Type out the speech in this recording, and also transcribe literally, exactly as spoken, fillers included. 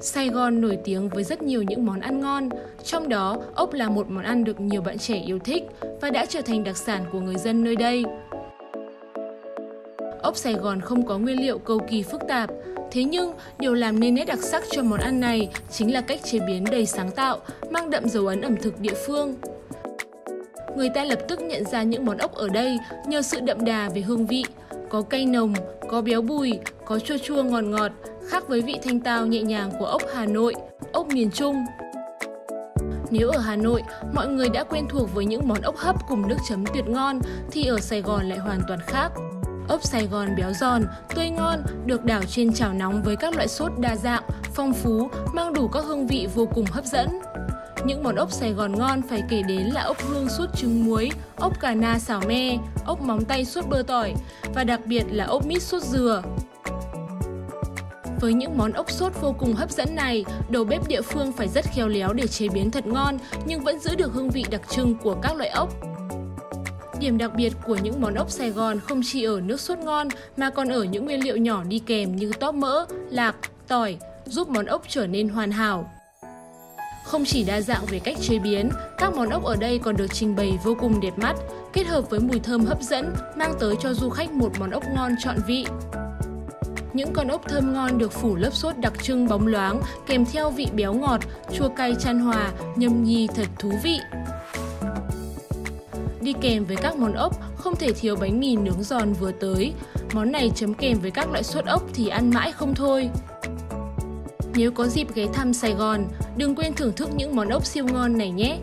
Sài Gòn nổi tiếng với rất nhiều những món ăn ngon, trong đó ốc là một món ăn được nhiều bạn trẻ yêu thích và đã trở thành đặc sản của người dân nơi đây. Ốc Sài Gòn không có nguyên liệu cầu kỳ phức tạp, thế nhưng điều làm nên nét đặc sắc cho món ăn này chính là cách chế biến đầy sáng tạo, mang đậm dấu ấn ẩm thực địa phương. Người ta lập tức nhận ra những món ốc ở đây nhờ sự đậm đà về hương vị, có cay nồng, có béo bùi, có chua chua ngọt ngọt, khác với vị thanh tao nhẹ nhàng của ốc Hà Nội, ốc miền Trung. Nếu ở Hà Nội, mọi người đã quen thuộc với những món ốc hấp cùng nước chấm tuyệt ngon, thì ở Sài Gòn lại hoàn toàn khác. Ốc Sài Gòn béo giòn, tươi ngon, được đảo trên chảo nóng với các loại sốt đa dạng, phong phú, mang đủ các hương vị vô cùng hấp dẫn. Những món ốc Sài Gòn ngon phải kể đến là ốc hương sốt trứng muối, ốc cà na xào me, ốc móng tay sốt bơ tỏi và đặc biệt là ốc mít sốt dừa. Với những món ốc sốt vô cùng hấp dẫn này, đầu bếp địa phương phải rất khéo léo để chế biến thật ngon nhưng vẫn giữ được hương vị đặc trưng của các loại ốc. Điểm đặc biệt của những món ốc Sài Gòn không chỉ ở nước sốt ngon mà còn ở những nguyên liệu nhỏ đi kèm như tóp mỡ, lạc, tỏi, giúp món ốc trở nên hoàn hảo. Không chỉ đa dạng về cách chế biến, các món ốc ở đây còn được trình bày vô cùng đẹp mắt, kết hợp với mùi thơm hấp dẫn, mang tới cho du khách một món ốc ngon trọn vị. Những con ốc thơm ngon được phủ lớp sốt đặc trưng bóng loáng, kèm theo vị béo ngọt, chua cay chan hòa, nhâm nhi thật thú vị. Đi kèm với các món ốc không thể thiếu bánh mì nướng giòn vừa tới. Món này chấm kèm với các loại sốt ốc thì ăn mãi không thôi. Nếu có dịp ghé thăm Sài Gòn, đừng quên thưởng thức những món ốc siêu ngon này nhé!